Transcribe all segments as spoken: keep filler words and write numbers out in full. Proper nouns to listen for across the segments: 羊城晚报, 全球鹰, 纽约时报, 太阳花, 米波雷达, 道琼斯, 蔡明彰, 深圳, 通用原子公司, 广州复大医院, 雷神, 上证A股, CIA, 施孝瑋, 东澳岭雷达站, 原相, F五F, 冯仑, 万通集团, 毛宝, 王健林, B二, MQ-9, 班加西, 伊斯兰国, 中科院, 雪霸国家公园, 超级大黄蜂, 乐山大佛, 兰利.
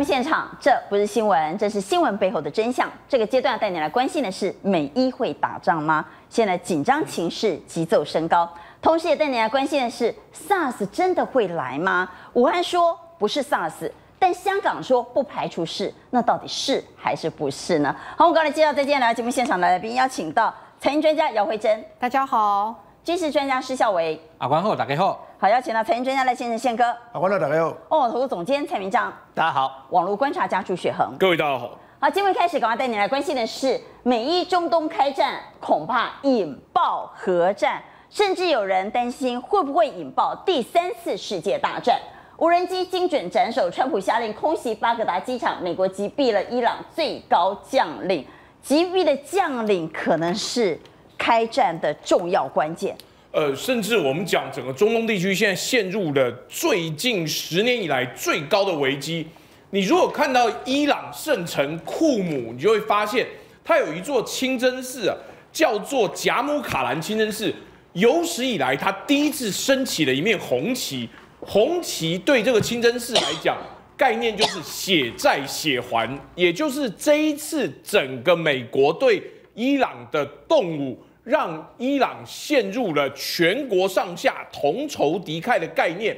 目现场，这不是新闻，这是新闻背后的真相。这个阶段带你来关心的是，美伊会打仗吗？现在紧张情势急骤升高，同时也带你来关心的是 ，SARS 真的会来吗？武汉说不是 SARS， 但香港说不排除是，那到底是还是不是呢？好，我们刚才介绍在今天来节目现场的来宾，邀请到财经专家姚惠珍，大家好；军事专家施孝瑋，阿官后打开后。好，邀请到财经专家赖先生宪哥，好，欢迎大家好。哦，投资总监蔡明彰，大家好。网络观察家朱雪恒，各位大家好。好，今天开始，赶快带你来关心的是，美伊中东开战恐怕引爆核战，甚至有人担心会不会引爆第三次世界大战。无人机精准斩首，川普下令空袭巴格达机场，美国击毙了伊朗最高将领，击毙的将领可能是开战的重要关键。呃，甚至我们讲整个中东地区现在陷入了最近十年以来最高的危机。你如果看到伊朗圣城库姆，你就会发现它有一座清真寺啊，叫做贾姆卡兰清真寺。有史以来，它第一次升起了一面红旗。红旗对这个清真寺来讲，概念就是血债血还，也就是这一次整个美国对伊朗的动武。让伊朗陷入了全国上下同仇敌忾的概念。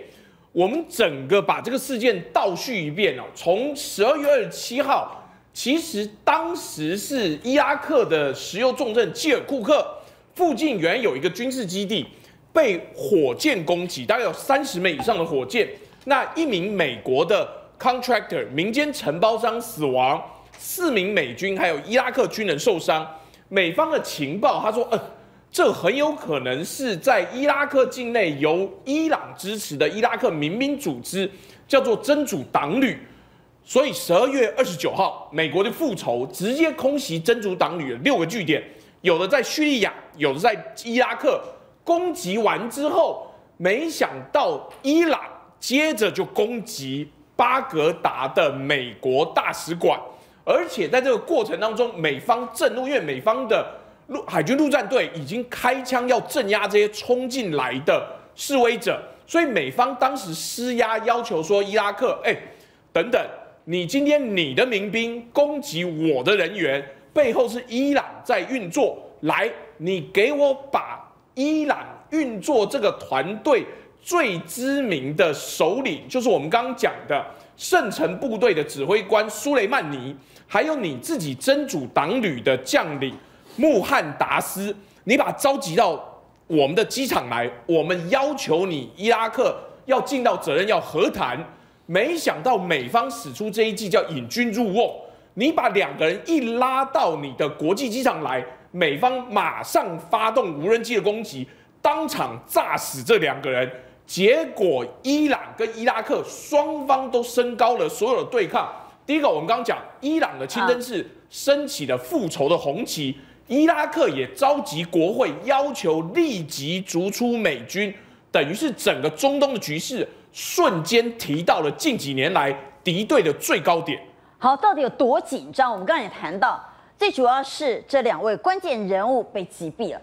我们整个把这个事件倒叙一遍哦，从十二月二十七号，其实当时是伊拉克的石油重镇基尔库克附近原有一个军事基地被火箭攻击，大概有三十枚以上的火箭。那一名美国的 contractor 民间承包商死亡，四名美军还有伊拉克军人受伤。美方的情报，他说，呃，这很有可能是在伊拉克境内由伊朗支持的伊拉克民兵组织，叫做真主党旅。所以十二月二十九号，美国的复仇直接空袭真主党旅的六个据点，有的在叙利亚，有的在伊拉克。攻击完之后，没想到伊朗接着就攻击巴格达的美国大使馆。而且在这个过程当中，美方震怒，因为美方的海军陆战队已经开枪要镇压这些冲进来的示威者，所以美方当时施压，要求说伊拉克，哎，等等，你今天你的民兵攻击我的人员，背后是伊朗在运作，来，你给我把伊朗运作这个团队最知名的首领，就是我们刚刚讲的圣城部队的指挥官苏雷曼尼。还有你自己真主党旅的将领穆汉达斯，你把召集到我们的机场来，我们要求你伊拉克要尽到责任，要和谈。没想到美方使出这一计，叫引军入瓮。你把两个人一拉到你的国际机场来，美方马上发动无人机的攻击，当场炸死这两个人。结果伊朗跟伊拉克双方都升高了所有的对抗。第一个，我们刚刚讲，伊朗的清真寺升起了复仇的红旗，伊拉克也召集国会，要求立即逐出美军，等于是整个中东的局势瞬间提到了近几年来敌对的最高点。好，到底有多紧张？我们刚才也谈到，最主要是这两位关键人物被击毙了，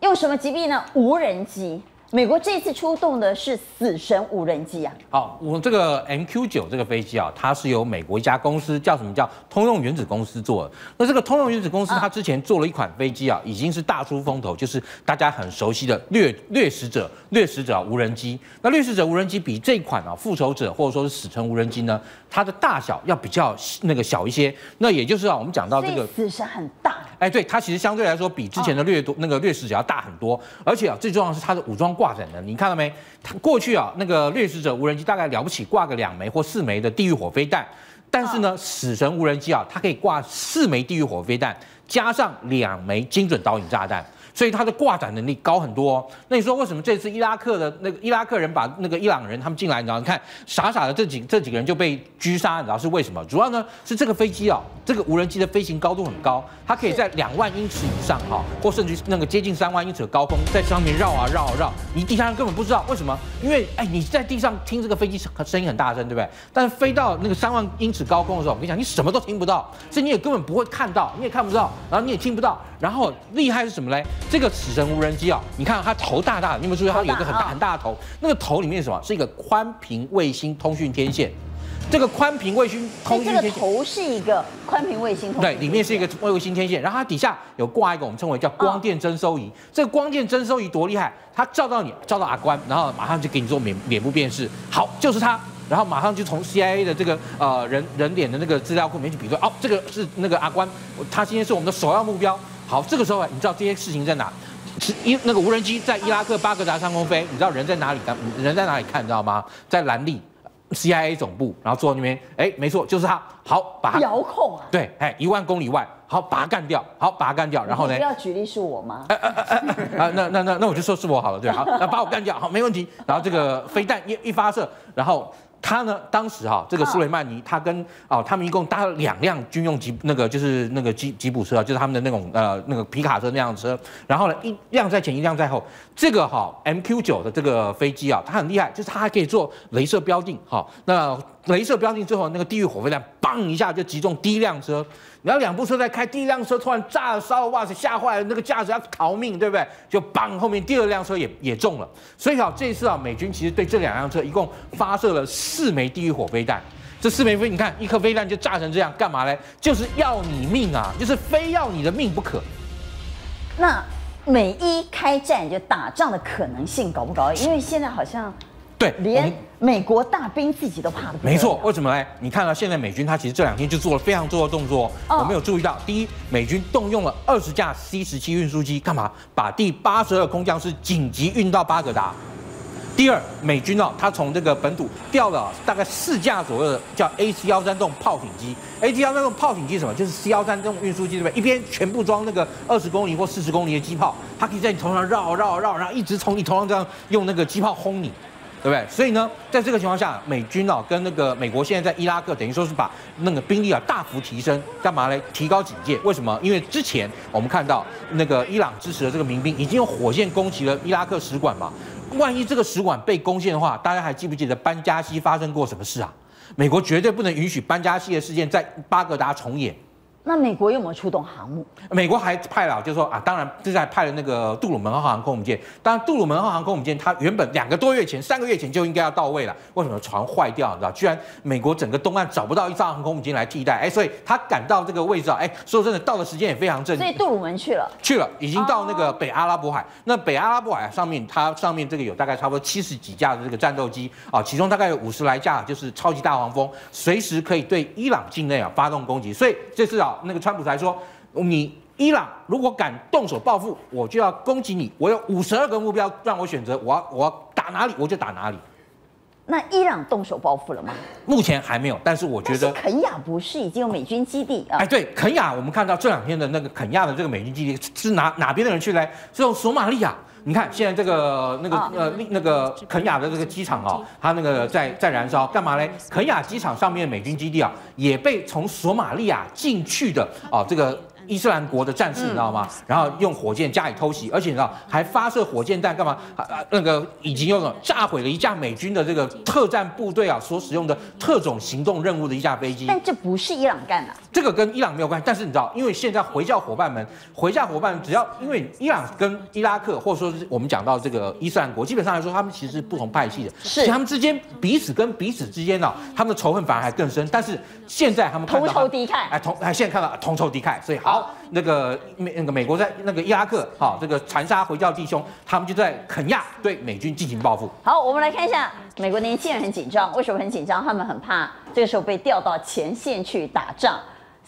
用什么击毙呢？无人机。美国这次出动的是死神无人机啊！好，我这个 M Q 九 这个飞机啊，它是由美国一家公司叫什么叫通用原子公司做的。那这个通用原子公司，它之前做了一款飞机啊，已经是大出风头，就是大家很熟悉的掠掠食者、掠食者无人机。那掠食者无人机比这款啊复仇者或者说是死神无人机呢，它的大小要比较那个小一些。那也就是啊，我们讲到这个死神很大。哎，对，它其实相对来说比之前的掠多那个掠食者要大很多，而且啊，最重要的是它的武装挂展能力，你看到没？它过去啊，那个掠食者无人机大概了不起挂个两枚或四枚的地狱火飞弹，但是呢，死神无人机啊，它可以挂四枚地狱火飞弹，加上两枚精准导引炸弹。所以它的挂载能力高很多哦。那你说为什么这次伊拉克的那个伊拉克人把那个伊朗人他们进来，你知道，你看傻傻的这几这几个人就被狙杀，你知道是为什么？主要呢是这个飞机啊、哦，这个无人机的飞行高度很高，它可以在两万英尺以上哈、哦，或甚至那个接近三万英尺的高空，在上面绕啊绕啊绕，你地上根本不知道为什么，因为哎你在地上听这个飞机声音很大声，对不对？但是飞到那个三万英尺高空的时候，我跟你讲，你什么都听不到，所以你也根本不会看到，你也看不到，然后你也听不到，然后厉害是什么嘞？这个死神无人机啊，你看它头大大的，你有没有注意？它有一个很大很大的头，那个头里面是什么？是一个宽频卫星通讯天线。这个宽频卫星通讯天线，这个头是一个宽频卫星通讯，对，里面是一个卫星天线，然后它底下有挂一个我们称为叫光电征收仪。哦、这个光电征收仪多厉害，它照到你，照到阿关，然后马上就给你做脸脸部辨识，好，就是它。 然后马上就从 C I A 的这个呃人人脸的那个资料库里面去比对，哦，这个是那个阿关，他今天是我们的首要目标。好，这个时候啊，你知道这些事情在哪？是伊那个无人机在伊拉克巴格达上空飞，你知道人在哪里？人在哪里看？你知道吗？在兰利 C I A 总部，然后坐在那边，哎，没错，就是他。好，把他遥控啊，对，哎，一万公里外。 好，把它干掉。好，把它干掉。然后呢？不要举例是我吗？啊那那那那我就说是我好了，对，好，那把我干掉，好，没问题。然后这个飞弹一一发射，然后他呢，当时哈、哦，这个苏雷曼尼他跟哦，他们一共搭了两辆军用吉那个就是那个吉吉普车，就是他们的那种呃那个皮卡车那辆车。然后呢，一辆在前，一辆在后。这个哈、哦、M Q 九 的这个飞机啊，它很厉害，就是它还可以做镭射标定。好、哦，那。 镭射标定最后那个地狱火飞弹，砰一下就击中第一辆车，然后两部车在开，第一辆车突然炸烧，哇塞，吓坏了，那个驾驶要逃命，对不对？就砰，后面第二辆车也也中了。所以啊，这一次啊，美军其实对这两辆车一共发射了四枚地狱火飞弹。这四枚飞，你看一颗飞弹就炸成这样，干嘛嘞？就是要你命啊，就是非要你的命不可。那美伊开战就打仗的可能性高不高？因为现在好像。 对，连美国大兵自己都怕的。没错，为什么呢？你看到现在美军他其实这两天就做了非常重要的动作。哦、我们有注意到，第一，美军动用了二十架 C 十七运输机，干嘛？把第八十二空降师紧急运到巴格达。第二，美军哦，他从这个本土调了大概四架左右的叫 A C 一三栋炮艇机。A C 一三栋炮艇机什么？就是 C 十三栋运输机对不对？一边全部装那个二十公里或四十公里的机炮，它可以在你头上绕绕绕，然后一直从你头上这样用那个机炮轰你。 对不对？所以呢，在这个情况下，美军啊跟那个美国现在在伊拉克，等于说是把那个兵力啊大幅提升，干嘛嘞？提高警戒。为什么？因为之前我们看到那个伊朗支持的这个民兵已经用火箭攻击了伊拉克使馆嘛，万一这个使馆被攻陷的话，大家还记不记得班加西发生过什么事啊？美国绝对不能允许班加西的事件在巴格达重演。 那美国有没有出动航母？美国还派了，就是说啊，当然就是还派了那个杜鲁门号航空母舰。当然，杜鲁门号航空母舰它原本两个多月前、三个月前就应该要到位了，为什么船坏掉？你知道，居然美国整个东岸找不到一艘航空母舰来替代，哎，所以他赶到这个位置啊，哎，说真的，到的时间也非常正。所以杜鲁门去了，去了，已经到那个北阿拉伯海。那北阿拉伯海上面，它上面这个有大概差不多七十几架的这个战斗机啊，其中大概有五十来架就是超级大黄蜂，随时可以对伊朗境内啊发动攻击。所以这次啊。 那个川普才说，你伊朗如果敢动手报复，我就要攻击你。我有五十二个目标让我选择，我要我要打哪里我就打哪里。那伊朗动手报复了吗？目前还没有，但是我觉得肯亚不是已经有美军基地啊？哎，对，肯亚我们看到这两天的那个肯亚的这个美军基地是哪哪边的人去嘞？是从索马利亚。 你看现在这个那个呃那个肯亚的这个机场啊、哦，它那个在在燃烧，干嘛嘞？肯亚机场上面的美军基地啊，也被从索马利亚进去的啊、哦、这个伊斯兰国的战士，你知道吗？然后用火箭加以偷袭，而且你知道还发射火箭弹干嘛？啊那个已经用了炸毁了一架美军的这个特战部队啊所使用的特种行动任务的一架飞机。但这不是伊朗干的、啊，这个跟伊朗没有关系。但是你知道，因为现在回教伙伴们，回教伙伴只要因为伊朗跟伊拉克或者说 我们讲到这个伊斯兰国，基本上来说，他们其实是不同派系的，是他们之间彼此跟彼此之间呢、啊，他们的仇恨反而还更深。但是现在他们同仇敌忾，哎，同哎，现在看到同仇敌忾，所以好，那个美那个美国在那个伊拉克，好、哦，这个残杀回教弟兄，他们就在肯亚对美军进行报复。好，我们来看一下，美国年轻人很紧张，为什么很紧张？他们很怕这个时候被调到前线去打仗，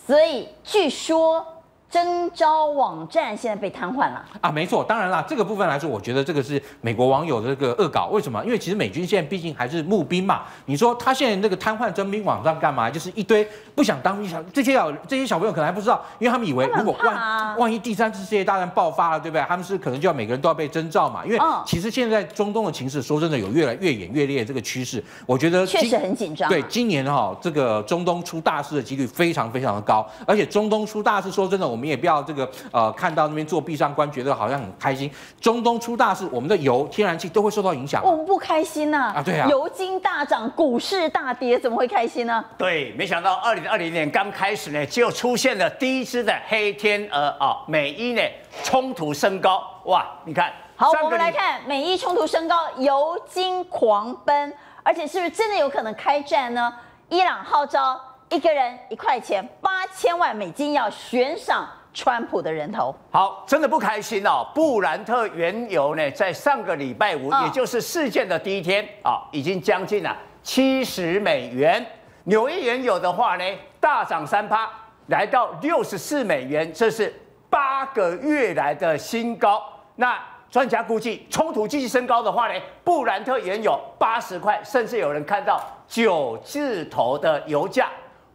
所以据说。 征招网站现在被瘫痪了啊！没错，当然啦，这个部分来说，我觉得这个是美国网友的这个恶搞。为什么？因为其实美军现在毕竟还是募兵嘛。你说他现在那个瘫痪征兵网站干嘛？就是一堆不想当兵小这些小这些小朋友可能还不知道，因为他们以为如果万、啊、万一第三次世界大战爆发了，对不对？他们是可能就要每个人都要被征召嘛。因为其实现在中东的情势，说真的有越来越演越烈这个趋势，我觉得确实很紧张、啊。对，今年哈、哦、这个中东出大事的几率非常非常的高，而且中东出大事，说真的。 我们也不要这个呃，看到那边做壁上观，觉得好像很开心。中东出大事，我们的油、天然气都会受到影响。我们不开心呐！啊，对啊，油金大涨，股市大跌，怎么会开心呢？对，没想到二零二零年刚开始呢，就出现了第一只的黑天鹅啊，美伊呢冲突升高，哇，你看。好，我们来看美伊冲突升高，油金狂奔，而且是不是真的有可能开战呢？伊朗号召一个人一块钱，八千万美金要悬赏川普的人头。好，真的不开心哦。布兰特原油呢，在上个礼拜五，哦、也就是事件的第一天啊、哦，已经将近了七十美元。纽约原油的话呢，大涨三趴，来到六十四美元，这是八个月来的新高。那专家估计，冲突继续升高的话呢，布兰特原油八十块，甚至有人看到九字头的油价。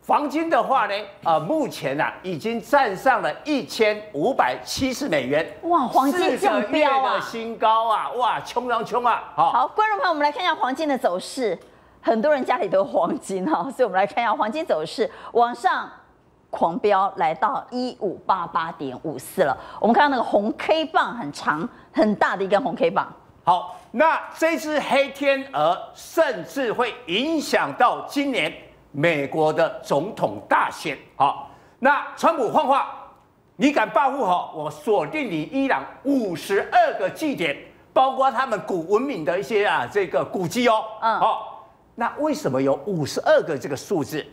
黄金的话呢，呃，目前啊已经站上了一千五百七十美元，哇，黄金这样飙啊，的新高啊，哇，冲上冲啊！好，好，观众朋友，我们来看一下黄金的走势。很多人家里都有黄金哈、哦，所以我们来看一下黄金走势，往上狂飙，来到一五八八点五四了。我们看到那个红 K 棒很长很大的一根红 K 棒。好，那这只黑天鹅甚至会影响到今年美国的总统大选，好，那川普放话，你敢报复好，我锁定你伊朗五十二个据点，包括他们古文明的一些啊这个古迹哦，嗯，好，那为什么有五十二个这个数字？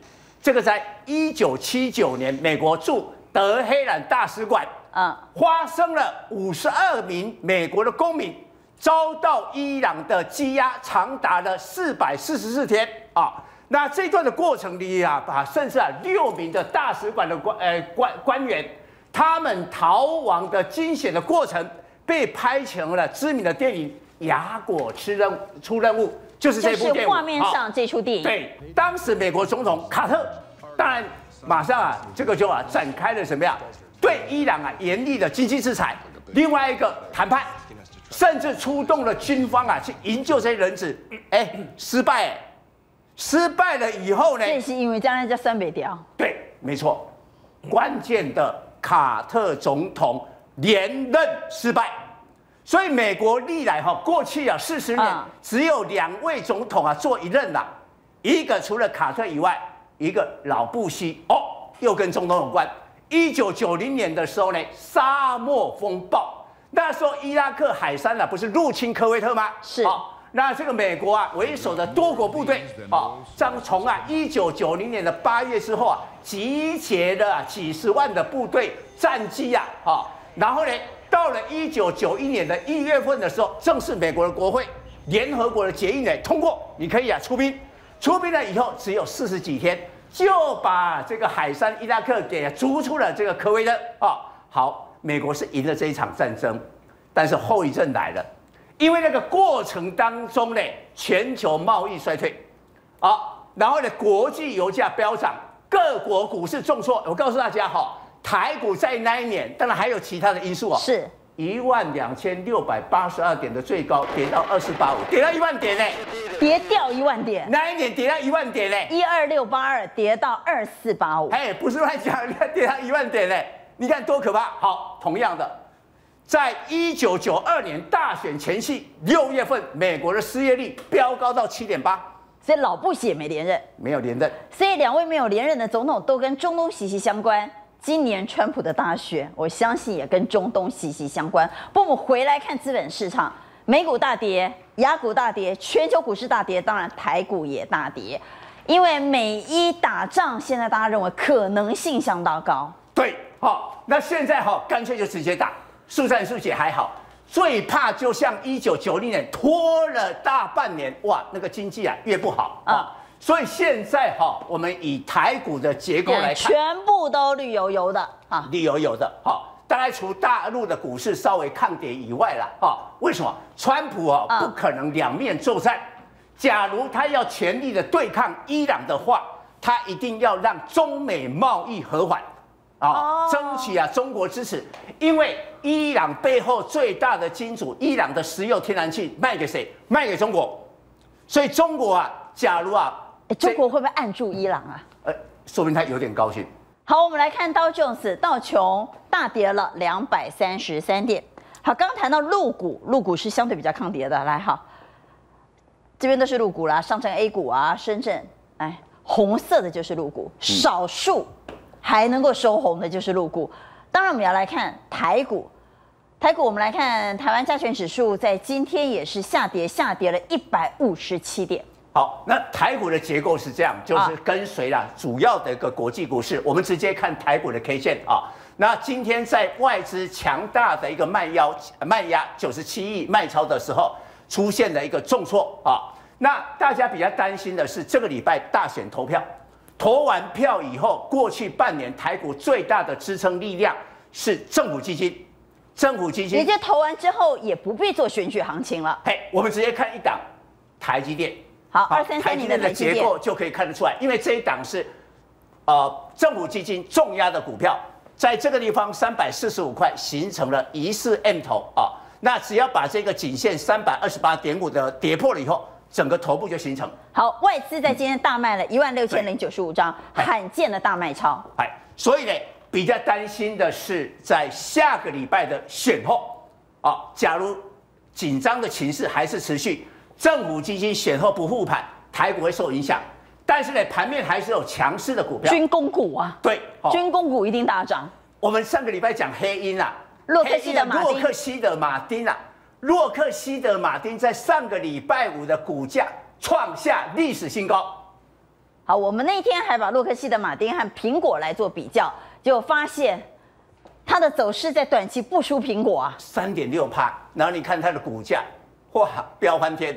这个在一九七九年，美国驻德黑兰大使馆啊，发生了五十二名美国的公民遭到伊朗的羁押，长达了四百四十四天啊。那这段的过程里啊，把甚至啊六名的大使馆的官呃官官员，他们逃亡的惊险的过程被拍成了知名的电影《雅果出任出任务》，就是这部电影。画面上这出电影。对，当时美国总统卡特，当然马上啊，这个就啊展开了什么呀？对伊朗啊严厉的经济制裁，另外一个谈判，甚至出动了军方啊去营救这些人质，哎、欸，失败、欸。失败了以后呢？这是因为将来叫三北调。对，没错。关键的卡特总统连任失败，所以美国历来哈过去啊四十年、嗯、只有两位总统啊做一任啦，一个除了卡特以外，一个老布希哦，又跟中东有关。一九九零年的时候呢，沙漠风暴，那时候伊拉克海山啊不是入侵科威特吗？是。哦，那这个美国啊，为首的多国部队啊，将从啊一九九零年的八月之后啊，集结了几十万的部队战机啊，啊，然后呢，到了一九九一年的一月份的时候，正是美国的国会联合国的决议呢通过，你可以啊出兵，出兵了以后只有四十几天，就把这个海山伊拉克给逐出了这个科威特啊。好，美国是赢了这一场战争，但是后遗症来了。因为那个过程当中呢，全球贸易衰退，啊，然后呢，国际油价飙涨，各国股市重挫。我告诉大家哈，台股在那一年，当然还有其他的因素啊，是一万两千六百八十二点的最高，跌到二四八五，跌到一万点嘞，跌掉一万点，那一年跌到一万点嘞，一二六八二跌到二四八五，哎，不是乱讲，跌到一万点嘞，你看多可怕！好，同样的。在一九九二年大选前夕，六月份美国的失业率飙高到七点八，所以老布希也没连任，没有连任。所以两位没有连任的总统都跟中东息息相关。今年川普的大选，我相信也跟中东息息相关。不过我们回来看资本市场，美股大跌，雅股大跌，全球股市大跌，当然台股也大跌，因为美伊打仗，现在大家认为可能性相当高。对，好，那现在好，干脆就直接打。速战速决还好，最怕就像一九九零年拖了大半年，哇，那个经济啊越不好啊，啊所以现在哈、啊，我们以台股的结构来看，全部都绿油油的啊，绿油油的哈、啊，大概除大陆的股市稍微抗跌以外啦，哈、啊，为什么？川普啊不可能两面作战，啊、假如他要全力的对抗伊朗的话，他一定要让中美贸易和缓。啊，哦、争取啊中国支持，因为伊朗背后最大的金主，伊朗的石油天然气卖给谁？卖给中国，所以中国啊，假如啊，欸、中国会不会按住伊朗啊？呃，说明他有点高兴。好，我们来看道琼斯，道琼大跌了两百三十三点。好，刚谈到陆股，陆股是相对比较抗跌的。来，好，这边都是陆股啦，上证 A 股啊，深圳，哎，红色的就是陆股，少数。嗯，还能够收红的就是陆股，当然我们要来看台股。台股我们来看台湾加权指数，在今天也是下跌，下跌了一百五十七点。好，那台股的结构是这样，就是跟随了主要的一个国际股市。我们直接看台股的 K 线啊。那今天在外资强大的一个卖腰卖压九十七亿卖超的时候，出现了一个重挫啊。那大家比较担心的是，这个礼拜大选投票，投完票以后，过去半年台股最大的支撑力量是政府基金。 政府基金直接投完之后也不必做选举行情了。嘿， hey, 我们直接看一档台积电，好，二三三零的台积电的结构就可以看得出来，因为这一档是呃政府基金重压的股票，在这个地方三百四十五块形成了疑似 M 头啊，那只要把这个颈线三百二十八点五的跌破了以后，整个头部就形成。好，外资在今天大卖了一万六千零九十五张，罕见的大卖超。哎，所以呢。 比较担心的是，在下个礼拜的选后，啊，假如紧张的情势还是持续，政府基金选后不护盘，台股会受影响。但是呢，盘面还是有强势的股票，军工股啊，对，哦、军工股一定大涨。我们上个礼拜讲黑鹰啊，洛克希德马丁，洛克希德马丁啊，洛克希德马丁在上个礼拜五的股价创下历史新高。好，我们那天还把洛克希德马丁和苹果来做比较。 就发现它的走势在短期不输苹果啊，三点六趴。然后你看它的股价，哇，飙翻天！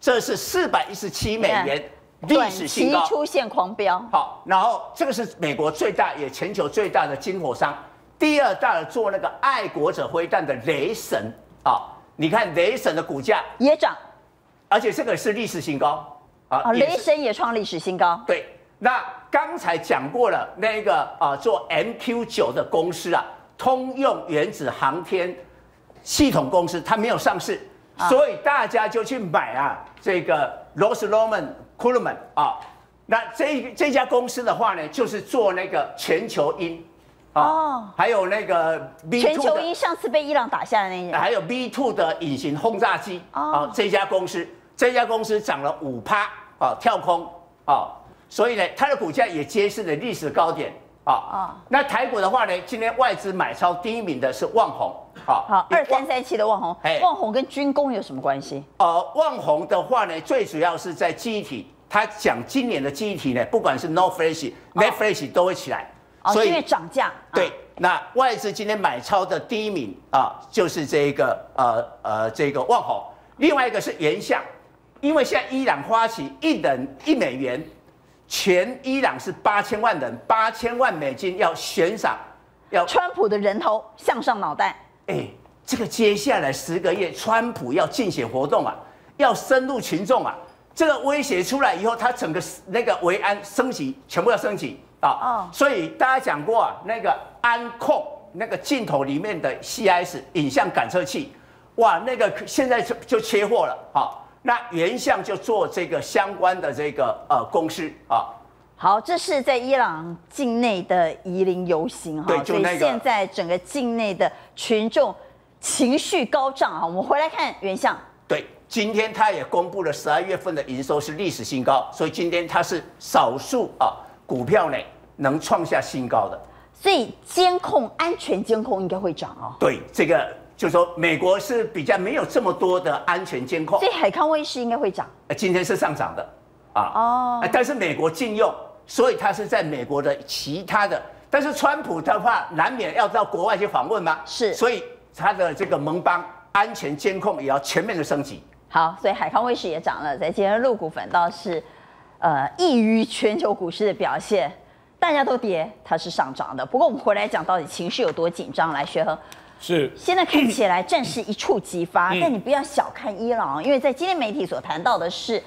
这是四百一十七美元，历史新高，短期出现狂飙。好，然后这个是美国最大也全球最大的军火商，第二大的做那个爱国者飞弹的雷神啊。你看雷神的股价也涨，而且这个是历史新高啊，雷神也创历史新高。对，那。 刚才讲过了，那个啊，做 M Q 九 的公司啊，通用原子航天系统公司，它没有上市，啊、所以大家就去买啊，这个 Northrop Grumman 啊，那这这家公司的话呢，就是做那个全球鹰啊，哦、还有那个 B 全球鹰上次被伊朗打下的那家，还有 B 二 的隐形轰炸机、哦、啊，这家公司这家公司涨了五趴啊，跳空啊。 所以呢，它的股价也揭示了历史高点啊。啊，那台股的话呢，今天外资买超第一名的是旺宏啊。好，二三三七的旺宏，哎，旺宏跟军工有什么关系？呃，旺宏的话呢，最主要是在记忆体，它讲今年的记忆体呢，不管是 Nord Flash、Net Flash 都会起来，所以因为涨价。对，那外资今天买超的第一名啊，就是这个呃呃这个旺宏，另外一个是原相，因为现在伊朗发起一人一美元。 全伊朗是八千万人，八千万美金要悬赏，要川普的人头向上脑袋。哎，这个接下来十个月，川普要竞选活动啊，要深入群众啊，这个威胁出来以后，他整个那个维安升级，全部要升级啊。哦、所以大家讲过啊，那个安控那个镜头里面的 C I S 影像感测器，哇，那个现在就就缺货了啊。 那原相就做这个相关的这个呃公司啊。好，这是在伊朗境内的夷陵游行哈，对，所以现在整个境内的群众情绪高涨啊。我们回来看原相。对，今天他也公布了十二月份的营收是历史新高，所以今天它是少数啊股票呢能创下新高的。所以监控安全监控应该会涨哦。对，这个。 就说美国是比较没有这么多的安全监控，所以海康威视应该会涨。今天是上涨的啊，哦，但是美国禁用，所以它是在美国的其他的。但是川普的话，难免要到国外去访问嘛，是，所以他的这个盟邦安全监控也要全面的升级。好，所以海康威视也涨了，在今天陆股反倒是，呃，异于全球股市的表现，大家都跌，它是上涨的。不过我们回来讲到底情绪有多紧张，来，学恒。 是，现在看起来战事一触即发，嗯、但你不要小看伊朗，因为在今天媒体所谈到的是，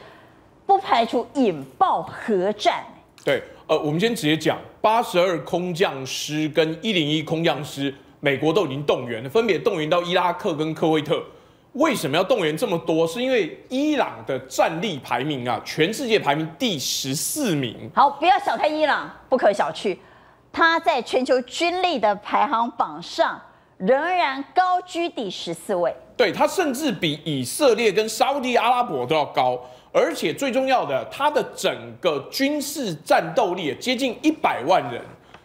不排除引爆核战。对，呃，我们先直接讲，八十二空降师跟一零一空降师，美国都已经动员了，分别动员到伊拉克跟科威特。为什么要动员这么多？是因为伊朗的战力排名啊，全世界排名第十四名。好，不要小看伊朗，不可小觑，它在全球军力的排行榜上。 仍然高居第十四位，对，它甚至比以色列跟沙地阿拉伯都要高，而且最重要的，它的整个军事战斗力接近一百万人。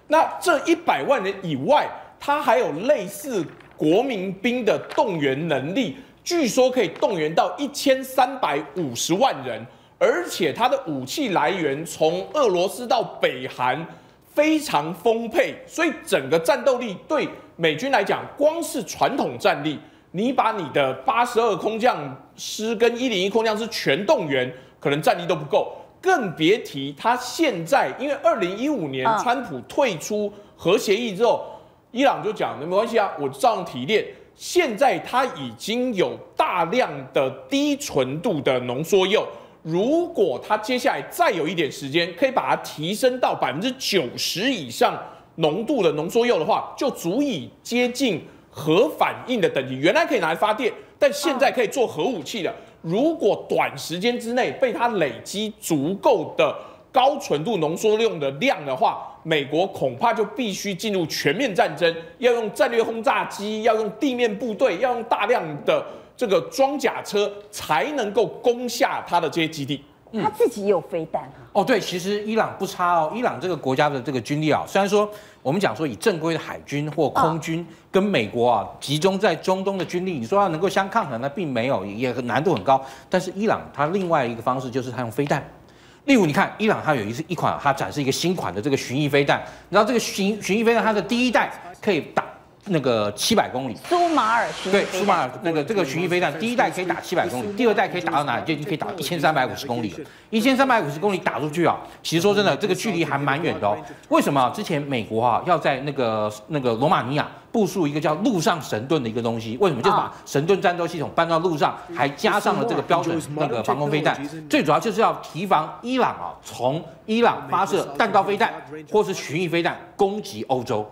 那这一百万人以外，它还有类似国民兵的动员能力，据说可以动员到一千三百五十万人。而且它的武器来源从俄罗斯到北韩非常丰沛，所以整个战斗力对美军来讲，光是传统战力，你把你的八十二空降师跟一零一空降师全动员，可能战力都不够，更别提他现在因为二零一五年川普退出核协议之后，伊朗就讲没关系啊，我照样提炼。现在它已经有大量的低纯度的浓缩铀，如果它接下来再有一点时间，可以把它提升到百分之九十以上浓度的浓缩铀的话，就足以接近核反应的等级。原来可以拿来发电，但现在可以做核武器了。如果短时间之内被它累积足够的高纯度浓缩用的量的话，美国恐怕就必须进入全面战争，要用战略轰炸机，要用地面部队，要用大量的这个装甲车，才能够攻下它的这些基地。嗯、他自己也有飞弹啊！哦，对，其实伊朗不差哦。伊朗这个国家的这个军力啊，虽然说我们讲说以正规的海军或空军跟美国啊集中在中东的军力，你说要能够相抗衡，那并没有，也难度很高。但是伊朗它另外一个方式就是它用飞弹。 例如，你看伊朗，它有一次一款，它展示一个新款的这个巡弋飞弹。然后这个巡巡弋飞弹，它的第一代可以打那个七百公里。苏马尔巡对苏马尔那个这个巡弋飞弹，第一代可以打七百公里，第二代可以打到哪里？就已经可以打一千三百五十公里了。一千三百五十公里打出去啊，其实说真的，这个距离还蛮远的哦。为什么？之前美国啊要在那个那个罗马尼亚部署一个叫陆上神盾的一个东西？为什么？就是把神盾战斗系统搬到陆上，还加上了这个标准那个防空飞弹。最主要就是要提防伊朗啊从伊朗发射弹道飞弹或是巡弋飞弹攻击欧洲。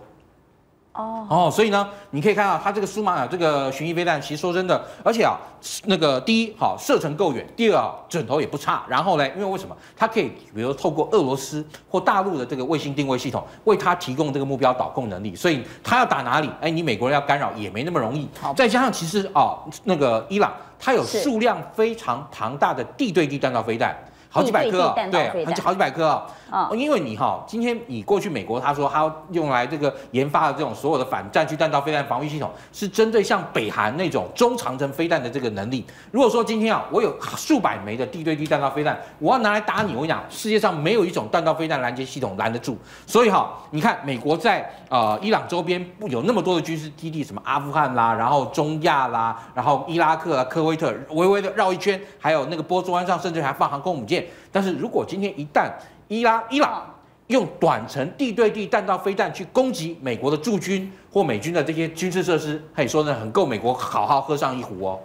哦、oh. 哦，所以呢，你可以看到它这个苏马尔这个巡弋飞弹，其实说真的，而且啊，那个第一好、哦、射程够远，第二、啊、准头也不差。然后呢，因为为什么它可以，比如说透过俄罗斯或大陆的这个卫星定位系统，为它提供这个目标导控能力。所以它要打哪里，哎，你美国人要干扰也没那么容易。再加上其实啊、哦，那个伊朗它有数量非常庞大的地对地弹道飞弹。 好几百颗、哦，对，好几百颗啊、哦！哦、因为你哈、哦，今天你过去美国，他说他用来这个研发的这种所有的反战区弹道飞弹防御系统，是针对像北韩那种中长程飞弹的这个能力。如果说今天啊，我有数百枚的地对地弹道飞弹，我要拿来打你，我跟你讲，世界上没有一种弹道飞弹拦截系统拦得住。所以哈、哦，你看美国在呃伊朗周边有那么多的军事基地，什么阿富汗啦，然后中亚啦，然后伊拉克、啊、科威特，微微的绕一圈，还有那个波斯湾上，甚至还放航空母舰。 但是如果今天一旦伊拉伊朗用短程地对地弹道飞弹去攻击美国的驻军或美军的这些军事设施，可以说呢，很够美国好好喝上一壶哦。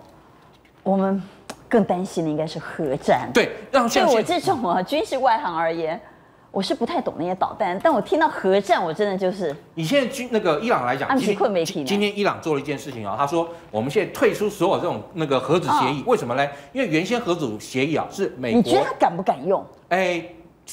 我们更担心的应该是核战。对，让对我这种啊军事外行而言。 我是不太懂那些导弹，但我听到核战，我真的就是你现在军那个伊朗来讲，今天今天伊朗做了一件事情啊，他说我们现在退出所有这种那个核子协议，哦、为什么呢？因为原先核子协议啊是美国，你觉得他敢不敢用？哎，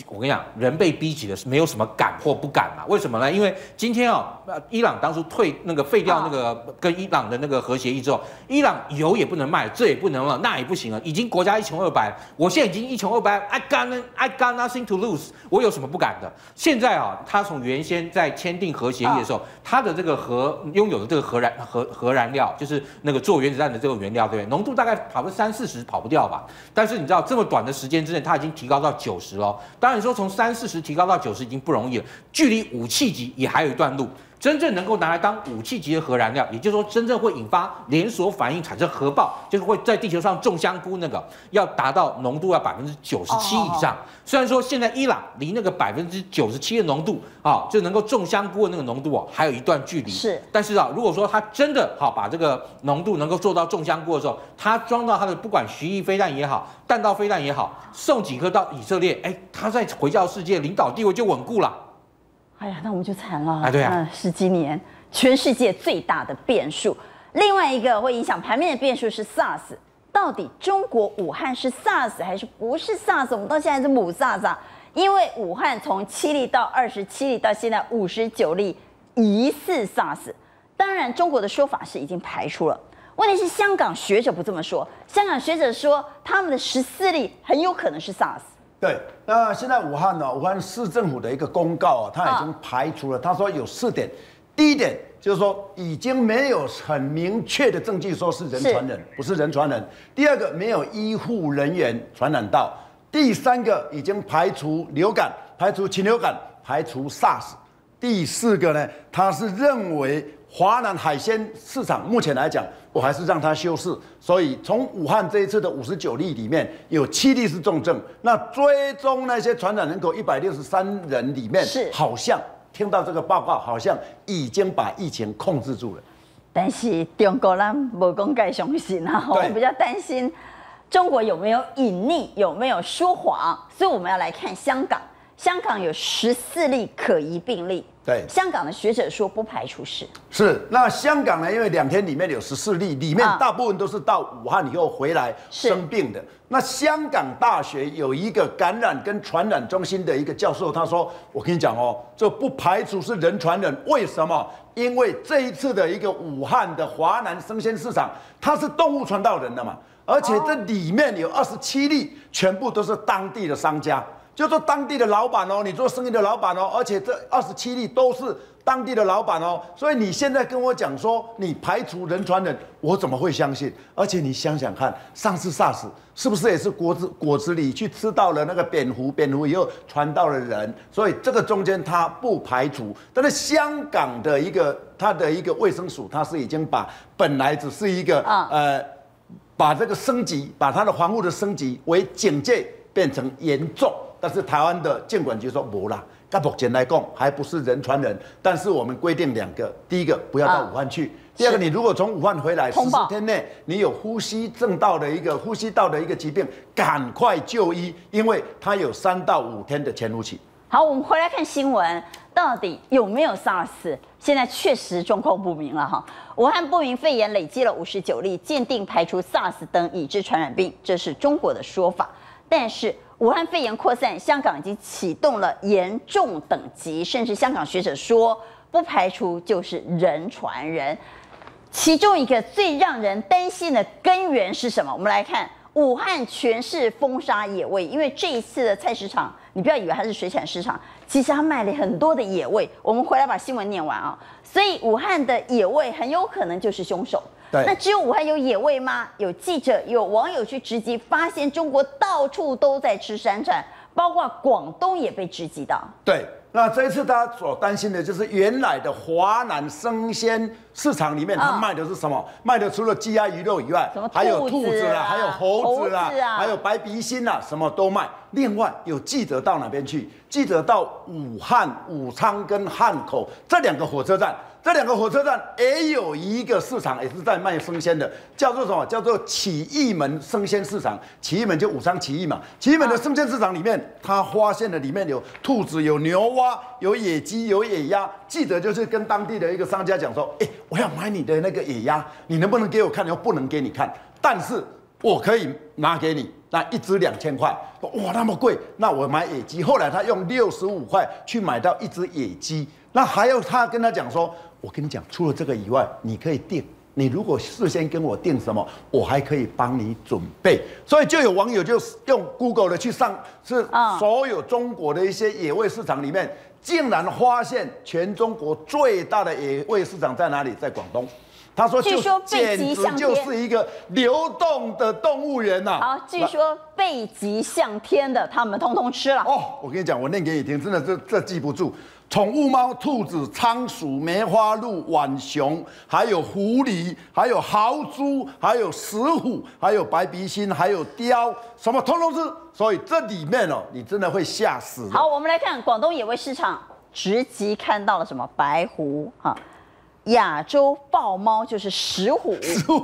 我跟你讲，人被逼急了是没有什么敢或不敢嘛、啊？为什么呢？因为今天啊，伊朗当初退那个废掉那个跟伊朗的那个核协议之后，哦、伊朗油也不能卖，这也不能了，那也不行了，已经国家一穷二白，我现在已经一穷二白 ，I got I got nothing to lose。 我有什么不敢的？现在啊，他从原先在签订核协议的时候，他的这个核拥有的这个核燃核核燃料，就是那个做原子弹的这个原料，对不对？浓度大概跑个三四十，跑不掉吧。但是你知道，这么短的时间之内，它已经提高到九十了。当然，你说从三四十提高到九十已经不容易了，距离武器级也还有一段路。 真正能够拿来当武器级的核燃料，也就是说，真正会引发连锁反应产生核爆，就是会在地球上种香菇那个，要达到浓度要百分之九十七以上。虽然说现在伊朗离那个百分之九十七的浓度啊，就能够种香菇的那个浓度啊，还有一段距离。是，但是啊，如果说它真的好、啊、把这个浓度能够做到种香菇的时候，它装到它的不管巡弋飞弹也好，弹道飞弹也好，送几颗到以色列，哎，它在回教世界领导地位就稳固了。 哎呀，那我们就惨了啊！对啊、呃，十几年，全世界最大的变数。另外一个会影响盘面的变数是 SARS， 到底中国武汉是 SARS 还是不是 SARS？ 我们到现在是母 SARS 啊，因为武汉从七例到二十七例，到现在五十九例疑似 SARS。当然，中国的说法是已经排除了。问题是香港学者不这么说，香港学者说他们的十四例很有可能是 SARS。 对，那现在武汉呢、哦？武汉市政府的一个公告啊，他已经排除了。他说有四点，第一点就是说已经没有很明确的证据说是人传人，是不是人传人。第二个，没有医护人员传染到。第三个已经排除流感、排除禽流感、排除 SARS。第四个呢，他是认为华南海鲜市场目前来讲，我还是让它休市。所以从武汉这一次的五十九例里面，有七例是重症。那追踪那些传染人口一百六十三人里面，是好像听到这个报告，好像已经把疫情控制住了。但是中国人无讲介相信啊，我比较担心中国有没有隐匿，有没有说谎。所以我们要来看香港，香港有十四例可疑病例。 对，香港的学者说不排除是是。那香港呢？因为两天里面有十四例，里面大部分都是到武汉以后回来生病的。那香港大学有一个感染跟传染中心的一个教授，他说：“我跟你讲哦，这不排除是人传人。为什么？因为这一次的一个武汉的华南生鲜市场，它是动物传到人的嘛，而且这里面有二十七例，全部都是当地的商家。” 就做当地的老板哦，你做生意的老板哦，而且这二十七例都是当地的老板哦，所以你现在跟我讲说你排除人传人，我怎么会相信？而且你想想看，上次 SARS 是不是也是果子果子狸去吃到了那个蝙蝠，蝙蝠以后传到了人，所以这个中间它不排除。但是香港的一个它的一个卫生署，它是已经把本来只是一个、啊、呃，把这个升级，把它的防护的升级为警戒变成严重。 但是台湾的监管局说没啦，到目前来讲还不是人传人，但是我们规定两个，第一个不要到武汉去，啊、第二个你如果从武汉回来十四天内你有呼吸症道的一个呼吸道的一个疾病，赶快就医，因为它有三到五天的潜伏期。好，我们回来看新闻，到底有没有 SARS？ 现在确实状况不明了哈。武汉不明肺炎累积了五十九例，鉴定排除 SARS 等已知传染病，这是中国的说法，但是。 武汉肺炎扩散，香港已经启动了严重等级，甚至香港学者说不排除就是人传人。其中一个最让人担心的根源是什么？我们来看，武汉全市封杀野味，因为这一次的菜市场，你不要以为它是水产市场，其实它卖了很多的野味。我们回来把新闻念完啊，所以武汉的野味很有可能就是凶手。 那只有武汉有野味吗？有记者、有网友去直击，发现中国到处都在吃山产，包括广东也被直击到。对，那这一次大家所担心的就是原来的华南生鲜市场里面，它卖的是什么？哦、卖的除了鸡鸭鱼肉以外，啊、还有兔子啦，还有猴子啦，子啊、还有白鼻心啦，什么都卖。另外有记者到哪边去？记者到武汉、武昌跟汉口这两个火车站。 这两个火车站也有一个市场，也是在卖生鲜的，叫做什么？叫做起义门生鲜市场。起义门就武昌起义嘛。起义门的生鲜市场里面，他发现了里面有兔子、有牛蛙、有野鸡、有野鸭。记者就是跟当地的一个商家讲说：“哎，我要买你的那个野鸭，你能不能给我看？”然后不能给你看，但是我可以拿给你。 那一只两千块，哇，那么贵！那我买野鸡，后来他用六十五块去买到一只野鸡。那还有他跟他讲说，我跟你讲，除了这个以外，你可以订。你如果事先跟我订什么，我还可以帮你准备。所以就有网友就用 Google 的去上，是所有中国的一些野味市场里面，竟然发现全中国最大的野味市场在哪里？在广东。 他说：“据说背脊向天就是一个流动的动物园呐。”好，据说背脊向天的，他们通通吃了。哦，我跟你讲，我念给你听，真的这这记不住。宠物猫、兔子、仓鼠、梅花鹿、浣熊，还有狐狸，还有豪猪，还有石虎，还有白鼻心，还有雕，什么通通吃。所以这里面哦，你真的会吓死。好，我们来看广东野味市场，直击看到了什么白狐哈。 亚洲豹猫就是石虎，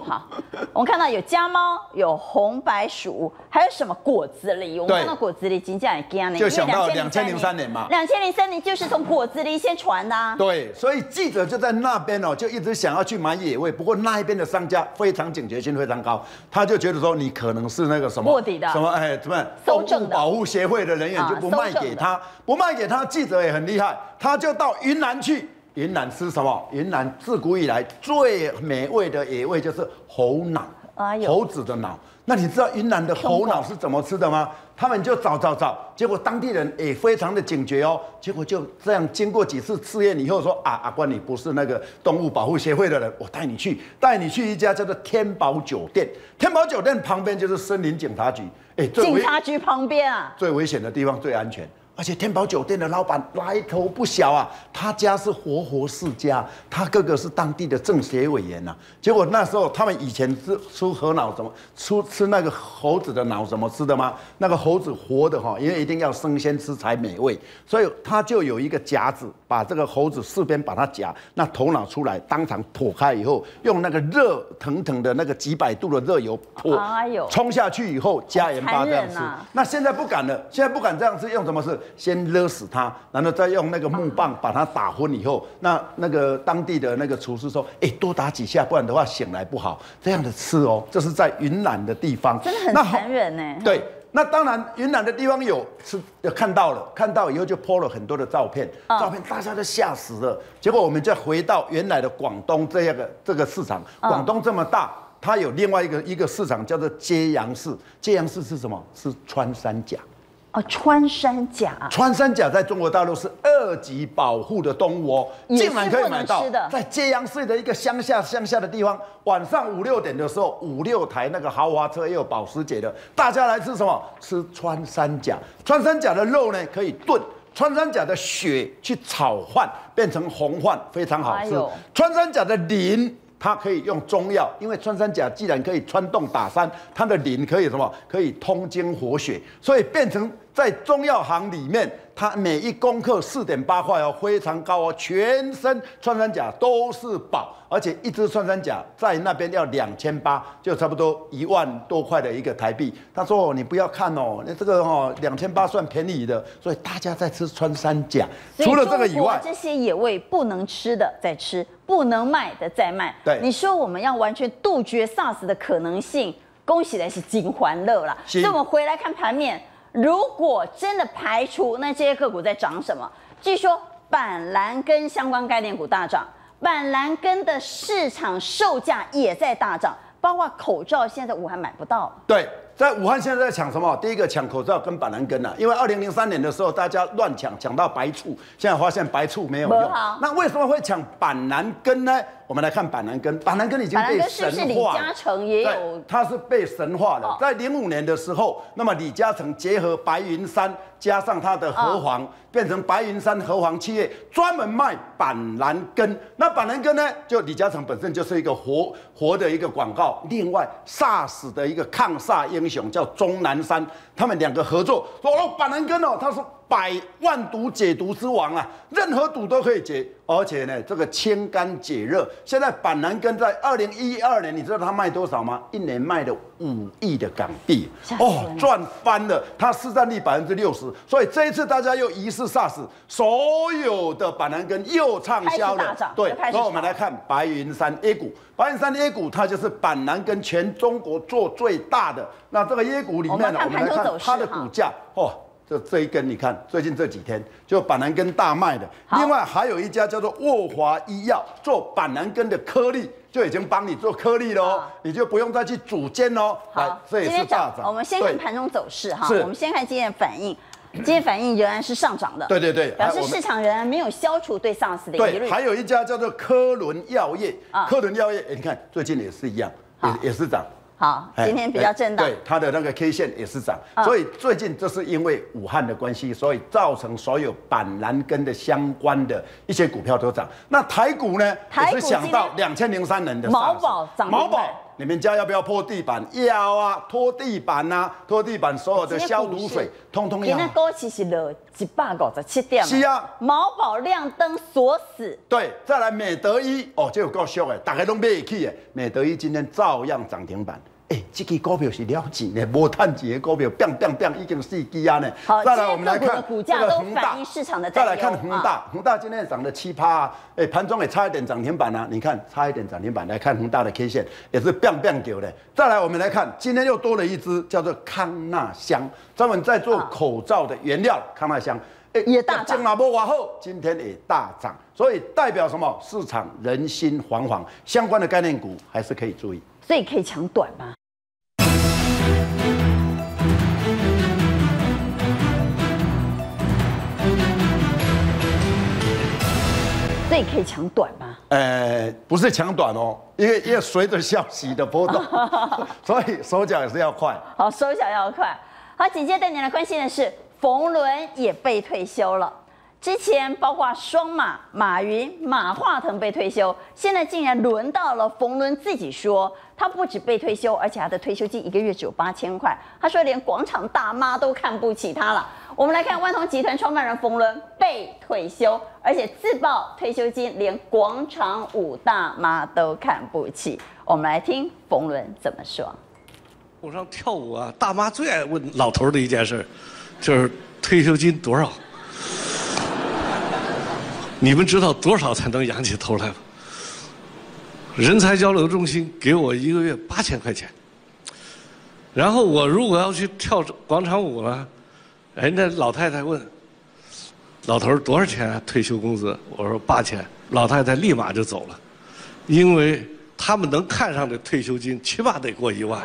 好，我们看到有家猫，有红白鼠，还有什么果子狸？我们看到果子狸金价也干呢，就想到两千零三年嘛，两千零三年就是从果子狸先传的、啊。对，所以记者就在那边哦，就一直想要去买野味，不过那一边的商家非常警觉性非常高，他就觉得说你可能是那个什么卧底的，什么哎什么动物保护协会的人员就不卖给他，啊、不卖给他，记者也很厉害，他就到云南去。 云云南吃什么？云南自古以来最美味的野味就是猴脑，啊、猴子的脑。那你知道云南的猴脑是怎么吃的吗？他们就找找找，结果当地人也非常的警觉哦。结果就这样，经过几次试验以后说，说啊，阿官你不是那个动物保护协会的人，我带你去，带你去一家叫做天宝酒店。天宝酒店旁边就是森林警察局，哎，警察局旁边啊，最危险的地方最安全。 而且天宝酒店的老板来头不小啊，他家是活活世家，他哥哥是当地的政协委员呐、啊。结果那时候他们以前吃吃猴脑怎么吃吃那个猴子的脑怎么吃的吗？那个猴子活的哈、哦，因为一定要生鲜吃才美味，所以他就有一个夹子，把这个猴子四边把它夹，那头脑出来当场剖开以后，用那个热腾腾的那个几百度的热油泼，冲下去以后加盐巴这样吃。啊、那现在不敢了，现在不敢这样吃，用什么吃？ 先勒死它，然后再用那个木棒把它打昏以后，那那个当地的那个厨师说：“哎、欸，多打几下，不然的话醒来不好。”这样的吃哦，这是在云南的地方，真的很残忍呢。对，那当然云南的地方有吃，看到了，看到以后就 po 了很多的照片，照片大家都吓死了。结果我们再回到原来的广东这样的这个市场，广东这么大。 它有另外一个一个市场叫做揭阳市，揭阳市是什么？是穿山甲。哦，穿山甲。穿山甲在中国大陆是二级保护的动物哦，竟然可以买到。在揭阳市的一个乡下乡下的地方，晚上五六点的时候，五六台那个豪华车也有保时捷的，大家来吃什么？吃穿山甲。穿山甲的肉呢，可以炖。 穿山甲的血去炒饭变成红饭，非常好吃。穿山甲的鳞它可以用中药，因为穿山甲既然可以穿洞打山，它的鳞可以什么？可以通经活血，所以变成在中药行里面，它每一公克四点八块哦，非常高哦。全身穿山甲都是宝，而且一只穿山甲在那边要两千八，就差不多一万多块的一个台币。他说、哦、你不要看哦，那这个哦两千八算便宜的，所以大家在吃穿山甲。除了这个以外，这些野味不能吃的在吃。 不能卖的再卖，对你说我们要完全杜绝 SARS 的可能性，恭喜的是金环乐啦。所以我们回来看盘面，如果真的排除，那这些个股在涨什么？据说板蓝根相关概念股大涨，板蓝根的市场售价也在大涨，包括口罩现在在武汉买不到。对。 在武汉现在在抢什么？第一个抢口罩跟板蓝根啊，因为二零零三年的时候大家乱抢，抢到白醋，现在发现白醋没有用。那为什么会抢板蓝根呢？我们来看板蓝根，板蓝根已经被神化了。板蓝根是不是李嘉诚也有？它是被神化了。在零五年的时候，那么李嘉诚结合白云山加上它的河湟，哦、变成白云山河湟企业，专门卖板蓝根。那板蓝根呢，就李嘉诚本身就是一个活活的一个广告。另外 SARS 的一个抗煞英。 雄叫钟南山，他们两个合作说哦，板蓝根哦，他是百万毒解毒之王啊，任何毒都可以解，而且呢，这个清肝解热。现在板蓝根在二零一二年，你知道它卖多少吗？一年卖了五亿的港币，哦，赚翻了，它市占率百分之六十。所以这一次大家又疑似 SARS， 所有的板蓝根又畅销了。对，所以我们来看白云山 A 股，白云山 A 股它就是板蓝根全中国做最大的。 那这个A股里面呢，我们来看它的股价哦，这这一根你看，最近这几天就板蓝根大卖的。另外还有一家叫做沃华医药，做板蓝根的颗粒，就已经帮你做颗粒喽，你就不用再去组间喽。好，这也是大涨。我们先看盘中走势哈，我们先看今天的反应。 今天反应仍然是上涨的，对对对，表示市场仍然没有消除对 SARS 的疑虑。对，还有一家叫做科伦药业，科伦药业，你看最近也是一样，也也是涨。 好，今天比较震荡，对它的那个 K 线也是涨，哦、所以最近这是因为武汉的关系，所以造成所有板蓝根的相关的一些股票都涨。那台股呢？台股想到两千零三年的毛宝涨，毛宝你们家要不要破地板？要啊，拖地板啊，拖地板所有的消毒水通通要。今天高其实了一百五十七点，是啊，毛宝亮灯锁死。对，再来美德一哦，这有够俗哎，大家都买起哎，美德一今天照样涨停板。 哎、欸，这支股票是了钱的，无赚钱的股票，砰砰砰，已经四支啊呢。好，再来我们来看股价都反映市场的。再来看恒大，恒大今天涨了七趴啊，哎、欸，盘中也差一点涨停板啊。你看，差一点涨停板，来看恒大的 K 线也是砰砰掉的。再来我们来看，今天又多了一支叫做康纳香，专门在做口罩的原料，康纳香。 哎、也大涨。马波瓦后今天也大涨，所以代表什么？市场人心惶惶，相关的概念股还是可以注意。所以可以抢短吗？ 这也可以抢短吗？呃，不是抢短哦，因为因为随着消息的波动，所以手脚也是要快。好，手脚要快。好，紧接着您来关心的是，冯仑也被退休了。之前包括双马、马云、马化腾被退休，现在竟然轮到了冯仑自己说，他不止被退休，而且他的退休金一个月只有八千块。他说连广场大妈都看不起他了。 我们来看万通集团创办人冯仑被退休，而且自曝退休金连广场舞大妈都看不起。我们来听冯仑怎么说。我上跳舞啊，大妈最爱问老头的一件事，就是退休金多少？你们知道多少才能仰起头来吗？人才交流中心给我一个月八千块钱，然后我如果要去跳广场舞呢？ 人家老太太问：“老头多少钱啊？退休工资？”我说：“八千。”老太太立马就走了，因为他们能看上的退休金起码得过一万。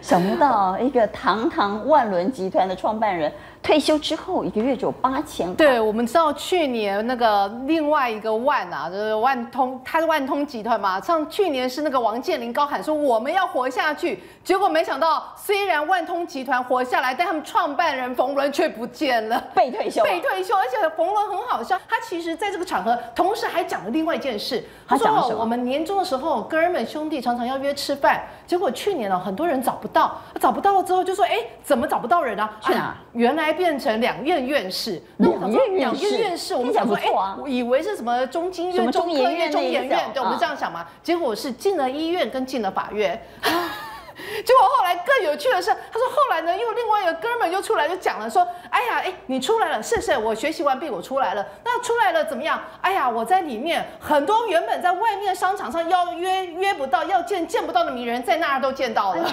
想不到一个堂堂万伦集团的创办人退休之后一个月就有八千块。对，我们知道去年那个另外一个万啊，就是万通，他是万通集团嘛。像去年是那个王健林高喊说我们要活下去，结果没想到虽然万通集团活下来，但他们创办人冯仑却不见了，被退休，被退休。而且冯仑很好笑，他其实在这个场合同时还讲了另外一件事，他说、哦、我们年终的时候哥们兄弟常常要约吃饭，结果去年呢、哦、很多人找。 找不到，找不到了之后就说，哎，怎么找不到人啊？去哪？原来变成两院院士。那我想说，两院院士，我们想说，哎，我以为是什么中经院、中科院、中研院，对，我们这样想嘛。结果是进了医院跟进了法院。结果后来更有趣的是，他说后来呢，又另外一个哥们又出来就讲了，说，哎呀，哎，你出来了，是是，我学习完毕，我出来了。那出来了怎么样？哎呀，我在里面，很多原本在外面商场上要约约不到、要见见不到的名人，在那儿都见到了。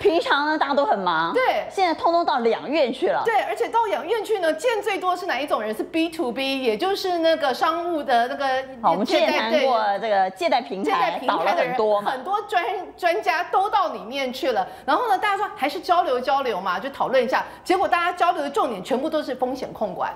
平常呢，大家都很忙。对，现在通通到两院去了。对，而且到两院去呢，见最多是哪一种人？是 B to B， 也就是那个商务的那个。好，我们之前谈过这个借贷平台，倒了很多嘛，很多专专家都到里面去了。然后呢，大家说还是交流交流嘛，就讨论一下。结果大家交流的重点全部都是风险控管。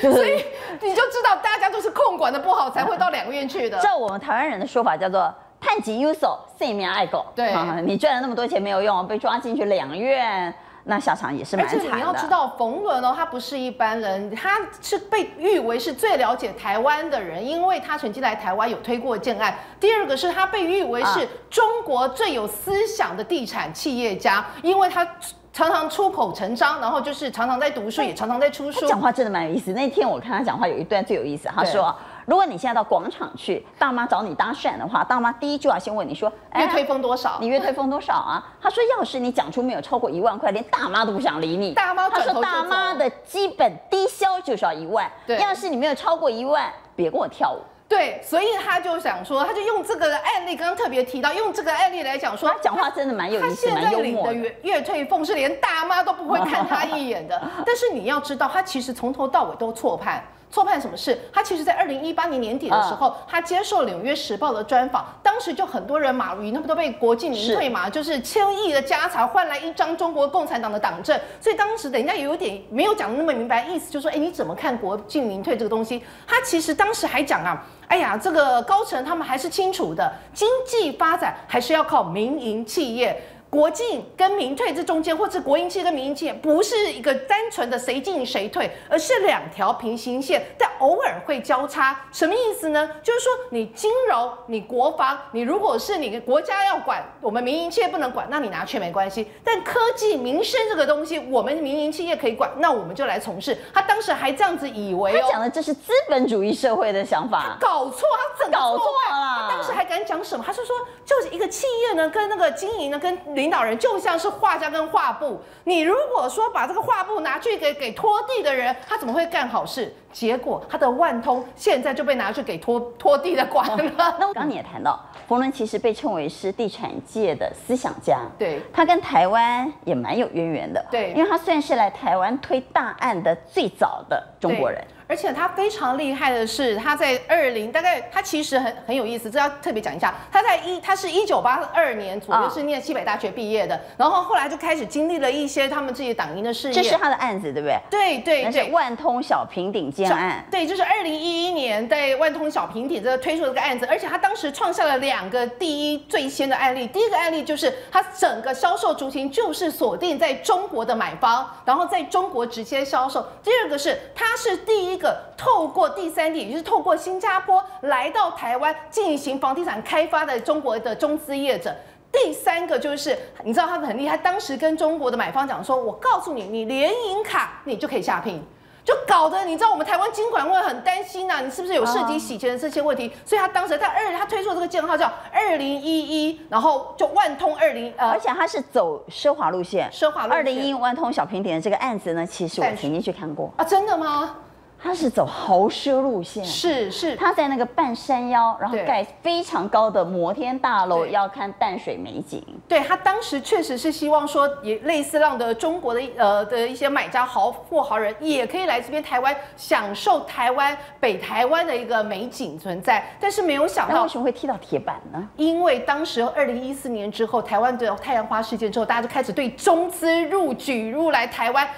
所以你就知道大家都是控管的不好，才会到两院去的。照我们台湾人的说法叫做。 探及有手，性命爱狗。对、啊，你赚了那么多钱没有用，被抓进去两院，那下场也是蛮惨的。而且你要知道，冯仑哦，他不是一般人，他是被誉为是最了解台湾的人，因为他曾经来台湾有推过建案。第二个是他被誉为是中国最有思想的地产企业家，啊、因为他。 常常出口成章，然后就是常常在读书，也常常在出书。他讲话真的蛮有意思。那天我看他讲话有一段最有意思，他说：“如果你现在到广场去，大妈找你搭讪的话，大妈第一句话先问你说，哎，月退俸多少？你月退俸多少啊？”他说：“要是你讲出没有超过一万块，连大妈都不想理你。”大妈他说：“大妈的基本低消就是要一万，要是你没有超过一万，别跟我跳舞。” 对，所以他就想说，他就用这个案例，刚刚特别提到，用这个案例来讲说，他讲话真的蛮有意思，蛮幽默。他现在领的月退俸是连大妈都不会看他一眼的。但是你要知道，他其实从头到尾都错判。 错判什么事？他其实，在二零一八年年底的时候，嗯、他接受《纽约时报》的专访，当时就很多人马云他们都被国进民退嘛，是就是千亿的家财换来一张中国共产党的党证，所以当时人家也有点没有讲的那么明白，意思就是说，哎，你怎么看国进民退这个东西？他其实当时还讲啊，哎呀，这个高层他们还是清楚的，经济发展还是要靠民营企业。 国进跟民退这中间，或者国营企业跟民营企业，不是一个单纯的谁进谁退，而是两条平行线，但偶尔会交叉。什么意思呢？就是说，你金融、你国防，你如果是你国家要管，我们民营企业不能管，那你拿去没关系。但科技、民生这个东西，我们民营企业可以管，那我们就来从事。他当时还这样子以为、哦，他讲的这是资本主义社会的想法，搞错，他搞错了。他当时还敢讲什么？他是说，就是一个企业呢，跟那个经营呢，跟 领导人就像是画家跟画布，你如果说把这个画布拿去给给拖地的人，他怎么会干好事？结果它的万通现在就被拿去给拖拖地的管了。那刚刚你也谈到，冯仑其实被称为是地产界的思想家，对，他跟台湾也蛮有渊源的，对，因为他算是来台湾推大案的最早的中国人。而且他非常厉害的是，他在二零大概他其实很很有意思，这要特别讲一下。他在一他是一九八二年左右是念西北大学毕业的，然后后来就开始经历了一些他们自己党营的事业。这是他的案子，对不对？对对对，万通小平顶建案。对，就是二零一一年在万通小平顶这推出这个案子，而且他当时创下了两个第一最先的案例。第一个案例就是他整个销售族群就是锁定在中国的买方，然后在中国直接销售。第二个是他是第一个。透过第三地，也就是透过新加坡来到台湾进行房地产开发的中国的中资业者。第三个就是，你知道他们很厉害，当时跟中国的买方讲说：“我告诉你，你联营卡你就可以下聘。”就搞得你知道我们台湾金管会很担心呐、啊，你是不是有涉及洗钱的这些问题？ Oh. 所以他当时他二他推出了这个建号叫二零一一，然后就万通二零呃，而且他是走奢华路线，奢华路线。二零一一万通小平顶的这个案子呢，其实我曾经去看过啊，真的吗？他是走豪奢路线，是是，他在那个半山腰，然后盖非常高的摩天大楼，要看淡水美景。对，他当时确实是希望说，也类似让的中国的呃的一些买家豪富豪人也可以来这边台湾享受台湾北台湾的一个美景存在，但是没有想到为什么会踢到铁板呢？因为当时二零一四年之后，台湾的太阳花事件之后，大家就开始对中资入举入来台湾。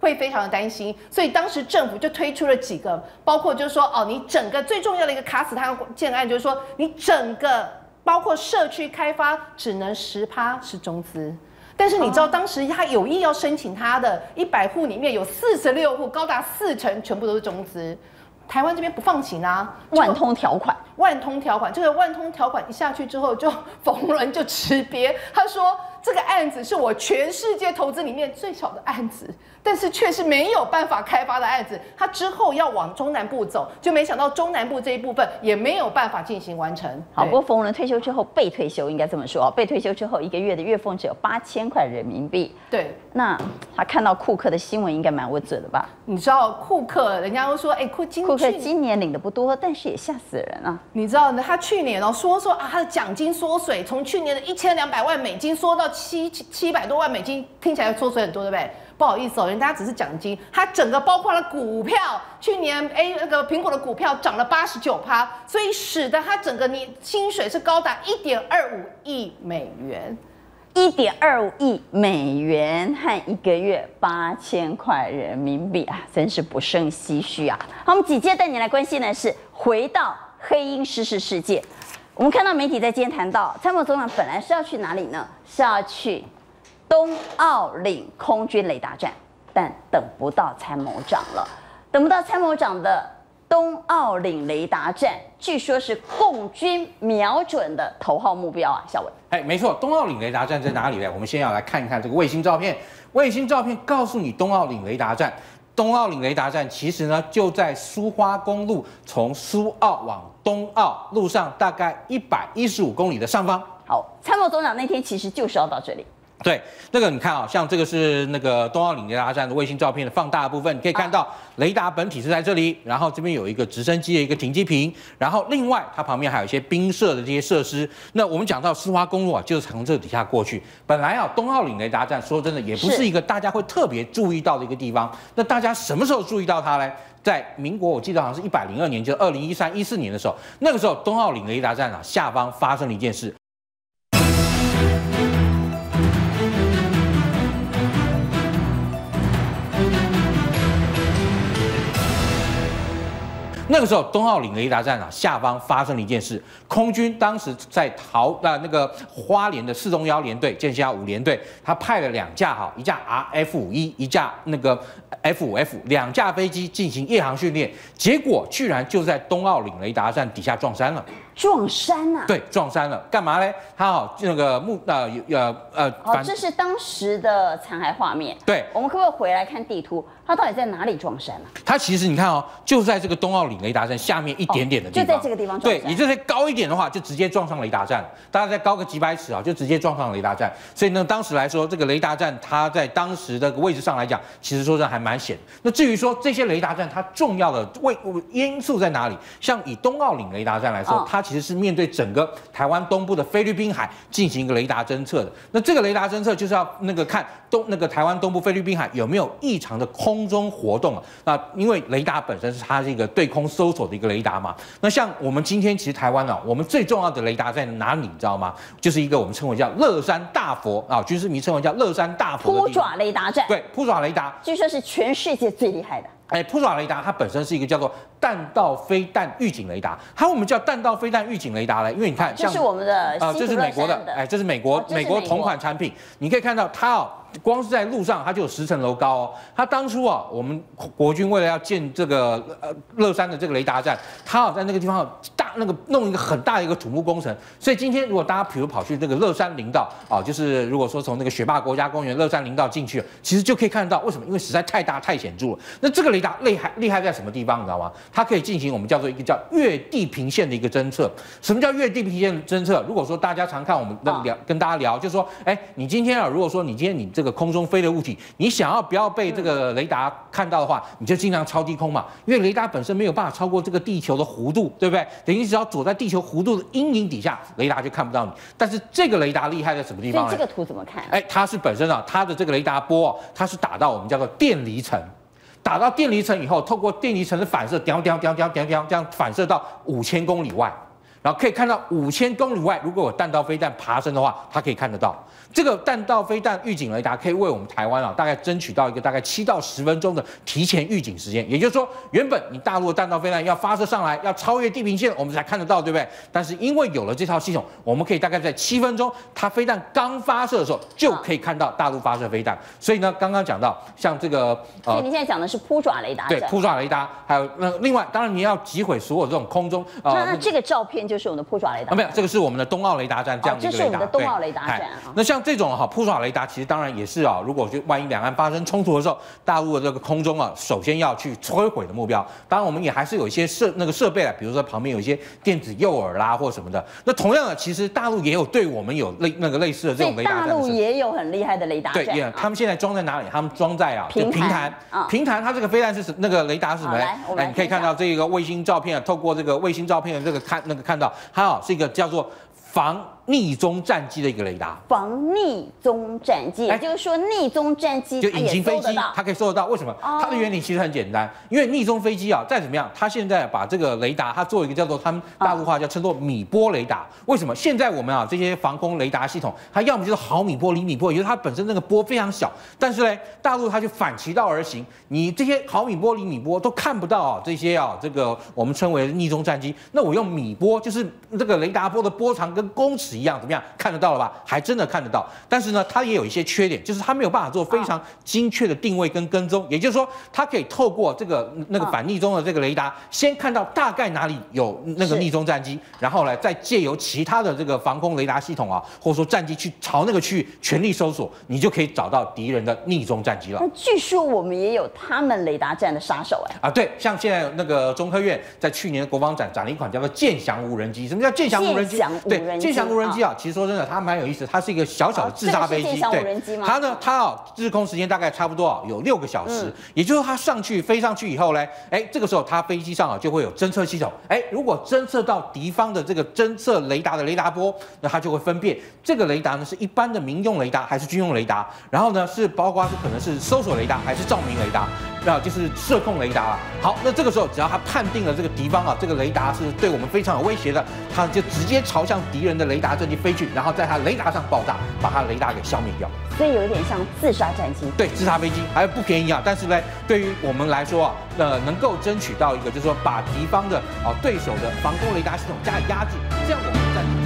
会非常的担心，所以当时政府就推出了几个，包括就是说，哦，你整个最重要的一个卡死他建案，就是说，你整个包括社区开发只能十趴是中资。但是你知道，当时他有意要申请他的一百户里面有四十六户，高达四成全部都是中资。台湾这边不放行啊，万通条款，万通条款，这个万通条款一下去之后，就冯仑就辞别，他说。这个案子是我全世界投资里面最小的案子，但是却是没有办法开发的案子。它之后要往中南部走，就没想到中南部这一部分也没有办法进行完成。好，不过冯仑退休之后被退休，应该这么说啊，被退休之后一个月的月俸只有八千块人民币。对，那他看到库克的新闻应该蛮温准的吧？你知道库克，人家都说，哎，库金库克今年领的不多，但是也吓死人啊！你知道呢，他去年哦说说啊，他的奖金缩水，从去年的一千两百万美金缩到。七七百多万美金听起来缩水很多，对不对？不好意思哦，人家只是奖金，它整个包括了股票，去年哎那个苹果的股票涨了八十九趴，所以使得它整个年薪水是高达一点二五亿美元。一点二五亿美元和一个月八千块人民币啊，真是不胜唏嘘啊！好，我们紧接着带你来关心的是回到黑鹰失事事件。我们看到媒体在今天谈到，参谋总长本来是要去哪里呢？是要去东澳岭空军雷达站，但等不到参谋长了。等不到参谋长的东澳岭雷达站，据说是共军瞄准的头号目标啊。小文，哎，没错，东澳岭雷达站在哪里呢？我们先要来看一看这个卫星照片。卫星照片告诉你东澳岭雷达站。东澳岭雷达站其实呢就在苏花公路从苏澳往东澳路上大概一百一十五公里的上方。好，参谋总长那天其实就是要到这里。对，那个你看啊、哦，像这个是那个东澳岭雷达站的卫星照片的放大的部分，你可以看到雷达本体是在这里，然后这边有一个直升机的一个停机坪，然后另外它旁边还有一些兵舍的这些设施。那我们讲到苏花公路啊，就是从这底下过去。本来啊，东澳岭雷达站说真的也不是一个大家会特别注意到的一个地方。那大家什么时候注意到它呢？在民国我记得好像是一百零二年，就是二零一三一四年的时候，那个时候东澳岭雷达站啊下方发生了一件事。那个时候，东澳岭雷达站啊下方发生了一件事，空军当时在桃啊那个花莲的四中幺联队、剑虾五联队，他派了两架哈，一架 R F 五十一，一架那个 F 五 F， 两架飞机进行夜航训练，结果居然就在东澳岭雷达站底下撞山了。撞山呐、啊？对，撞山了，干嘛嘞？他哦，那个木呃呃呃，哦，这是当时的残骸画面。对，我们可不可以回来看地图？它到底在哪里撞山啊？它其实你看哦，就在这个东澳岭雷达站下面一点点的地方，哦、就在这个地方撞山。对，你这再高一点的话，就直接撞上雷达站，大概再高个几百尺啊，就直接撞上雷达站。所以呢，当时来说，这个雷达站它在当时的位置上来讲，其实说是还蛮险。那至于说这些雷达站它重要的位因素在哪里？像以东澳岭雷达站来说，哦、它其实是面对整个台湾东部的菲律宾海进行一个雷达侦测的。那这个雷达侦测就是要那个看东那个台湾东部菲律宾海有没有异常的空中活动啊。那因为雷达本身是它是一个对空搜索的一个雷达嘛。那像我们今天其实台湾啊，我们最重要的雷达在哪里，你知道吗？就是一个我们称为叫乐山大佛啊，军事迷称为叫乐山大佛。扑爪雷达站。对，扑爪雷达据说是全世界最厉害的。哎，扑爪雷达它本身是一个叫做弹道飞弹预警雷达，它我们叫弹道飞弹预警雷达嘞，因为你看，像这是我们的啊，这是美国的，哎，这是美国美国同款产品，你可以看到它哦。光是在路上，它就有十层楼高哦。它当初啊，我们国军为了要建这个呃乐山的这个雷达站，它啊在那个地方大那个弄一个很大的一个土木工程。所以今天如果大家比如跑去那个乐山林道啊，就是如果说从那个雪霸国家公园乐山林道进去，其实就可以看到为什么？因为实在太大太显著了。那这个雷达厉害厉害在什么地方？你知道吗？它可以进行我们叫做一个叫越地平线的一个侦测。什么叫越地平线侦测？如果说大家常看我们聊跟大家聊，就说哎，你今天啊，如果说你今天你这个这个空中飞的物体，你想要不要被这个雷达看到的话，你就尽量超低空嘛，因为雷达本身没有办法超过这个地球的弧度，对不对？等于只要躲在地球弧度的阴影底下，雷达就看不到你。但是这个雷达厉害在什么地方呢？所以这个图怎么看？哎，它是本身啊，它的这个雷达波，它是打到我们叫做电离层。打到电离层以后，透过电离层的反射，掉掉掉掉掉掉，这样反射到五千公里外。然后可以看到五千公里外，如果有弹道飞弹爬升的话，它可以看得到。这个弹道飞弹预警雷达可以为我们台湾啊，大概争取到一个大概七到十分钟的提前预警时间。也就是说，原本你大陆的弹道飞弹要发射上来，要超越地平线，我们才看得到，对不对？但是因为有了这套系统，我们可以大概在七分钟，它飞弹刚发射的时候就可以看到大陆发射飞弹。所以呢，刚刚讲到像这个，呃、所以您现在讲的是扑爪雷达，对，扑爪雷达，还有那、呃、另外，当然你要击毁所有这种空中啊。呃、那这个照片就。就是我们的扑爪雷达、啊，没有，这个是我们的东澳雷达站，这样的一个雷达、哦、这是我们的东澳雷达站啊。那像这种哈扑爪雷达，其实当然也是啊，如果就万一两岸发生冲突的时候，大陆的这个空中啊，首先要去摧毁的目标。当然，我们也还是有一些设那个设备啊，比如说旁边有一些电子诱饵啦或什么的。那同样的，其实大陆也有对我们有类那个类似的这种雷达站。大陆也有很厉害的雷达站。对，也、啊、他们现在装在哪里？他们装在啊平潭。哦、平潭，它这个飞弹是那个雷达是什么？来，我们来、哎、你可以看到这个卫星照片啊，透过这个卫星照片的这个看那个看到。它哦是一个叫做防逆踪战机的一个雷达，防逆踪战机，也就是说逆踪战机就隐形飞机，它可以搜得到。为什么？它的原理其实很简单，因为逆踪飞机啊，再怎么样，它现在把这个雷达，它做一个叫做他们大陆话叫称作米波雷达。为什么？现在我们啊这些防空雷达系统，它要么就是毫米波、厘米波，也就是它本身那个波非常小，但是呢，大陆它就反其道而行，你这些毫米波、厘米波都看不到啊，这些啊这个我们称为逆踪战机。那我用米波，就是这个雷达波的波长跟公尺一样，怎么样？看得到了吧？还真的看得到。但是呢，它也有一些缺点，就是它没有办法做非常精确的定位跟跟踪。也就是说，它可以透过这个那个反逆踪的这个雷达，先看到大概哪里有那个逆踪战机，然后呢，再借由其他的这个防空雷达系统啊，或者说战机去朝那个区域全力搜索，你就可以找到敌人的逆踪战机了。据说我们也有他们雷达站的杀手哎、欸、啊，对，像现在那个中科院在去年的国防展展了一款叫做健翔无人机。什么叫健翔无人机？对，健翔无人机啊，其实说真的，它蛮有意思。它是一个小小的自杀飞机，对，它呢，它啊，滞空时间大概差不多啊，有六个小时。也就是它上去飞上去以后呢，哎，这个时候它飞机上啊就会有侦测系统，哎，如果侦测到敌方的这个侦测雷达的雷达波，那它就会分辨这个雷达呢是一般的民用雷达还是军用雷达，然后呢是包括是可能是搜索雷达还是照明雷达，那就是射控雷达了。好，那这个时候只要它判定了这个敌方啊这个雷达是对我们非常有威胁的，它就直接朝向敌人的雷达。打这里飞去，然后在它雷达上爆炸，把它雷达给消灭掉。所以有点像自杀战机，对，自杀飞机，还不便宜啊。但是呢，对于我们来说啊，呃，能够争取到一个，就是说把敌方的啊、呃、对手的防空雷达系统加以压制，这样我们在。